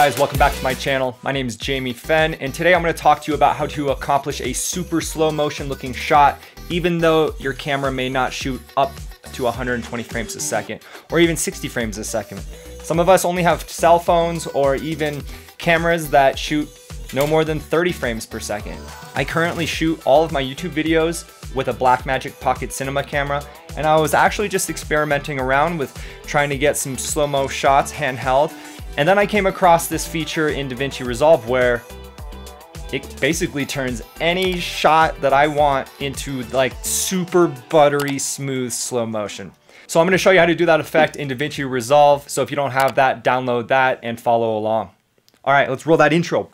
guys, welcome back to my channel. My name is Jamie Fenn, and today I'm going to talk to you about how to accomplish a super slow motion looking shot, even though your camera may not shoot up to 120 frames a second, or even 60 frames a second. Some of us only have cell phones or even cameras that shoot no more than 30 frames per second. I currently shoot all of my YouTube videos with a Blackmagic Pocket Cinema camera, and I was actually just experimenting around with trying to get some slow-mo shots handheld. And then I came across this feature in DaVinci Resolve where it basically turns any shot that I want into like super buttery, smooth slow motion. So I'm going to show you how to do that effect in DaVinci Resolve. So if you don't have that, download that and follow along. All right, let's roll that intro.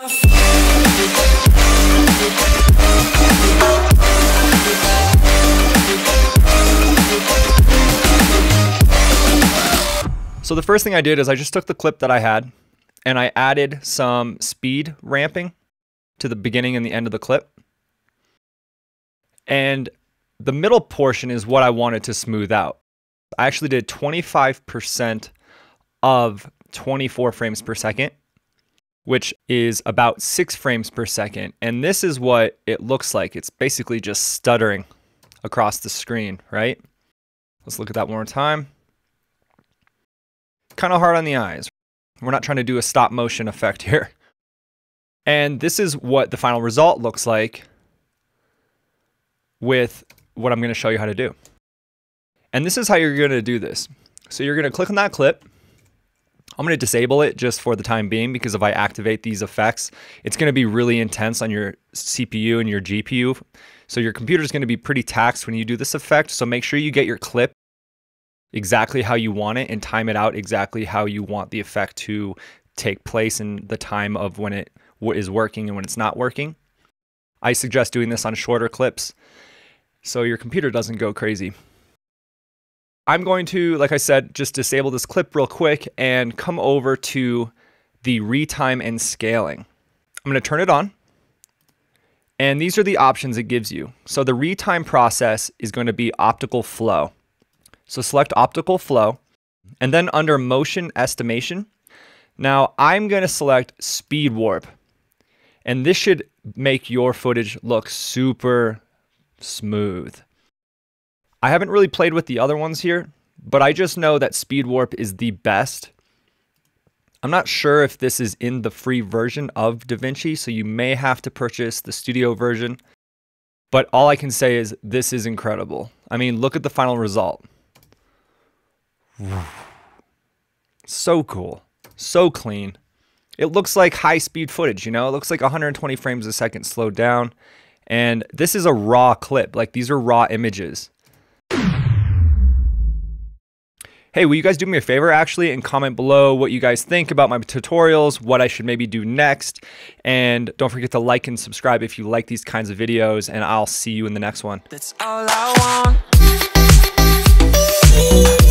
So the first thing I did is I just took the clip that I had and I added some speed ramping to the beginning and the end of the clip. And the middle portion is what I wanted to smooth out. I actually did 25% of 24 frames per second, which is about 6 frames per second. And this is what it looks like. It's basically just stuttering across the screen, right? Let's look at that one more time. Kind of hard on the eyes. We're not trying to do a stop motion effect here. And this is what the final result looks like with what I'm going to show you how to do. And this is how you're going to do this. So you're going to click on that clip. I'm going to disable it just for the time being, because if I activate these effects, it's going to be really intense on your CPU and your GPU. So your computer is going to be pretty taxed when you do this effect. So make sure you get your clip exactly how you want it and time it out exactly how you want the effect to take place in the time of when it is working and when it's not working. I suggest doing this on shorter clips so your computer doesn't go crazy. I'm going to, like I said, just disable this clip real quick and come over to the retime and scaling. I'm going to turn it on. And these are the options it gives you. So the retime process is going to be optical flow. So select optical flow, and then under motion estimation, now I'm going to select speed warp, and this should make your footage look super smooth. I haven't really played with the other ones here, but I just know that speed warp is the best. I'm not sure if this is in the free version of DaVinci, so you may have to purchase the studio version, but all I can say is this is incredible. I mean, look at the final result. So cool, so clean. It looks like high speed footage, you know, it looks like 120 frames a second slowed down. And this is a raw clip, like these are raw images. Hey, will you guys do me a favor actually and comment below what you guys think about my tutorials, what I should maybe do next. And don't forget to like and subscribe if you like these kinds of videos, and I'll see you in the next one. That's all I want.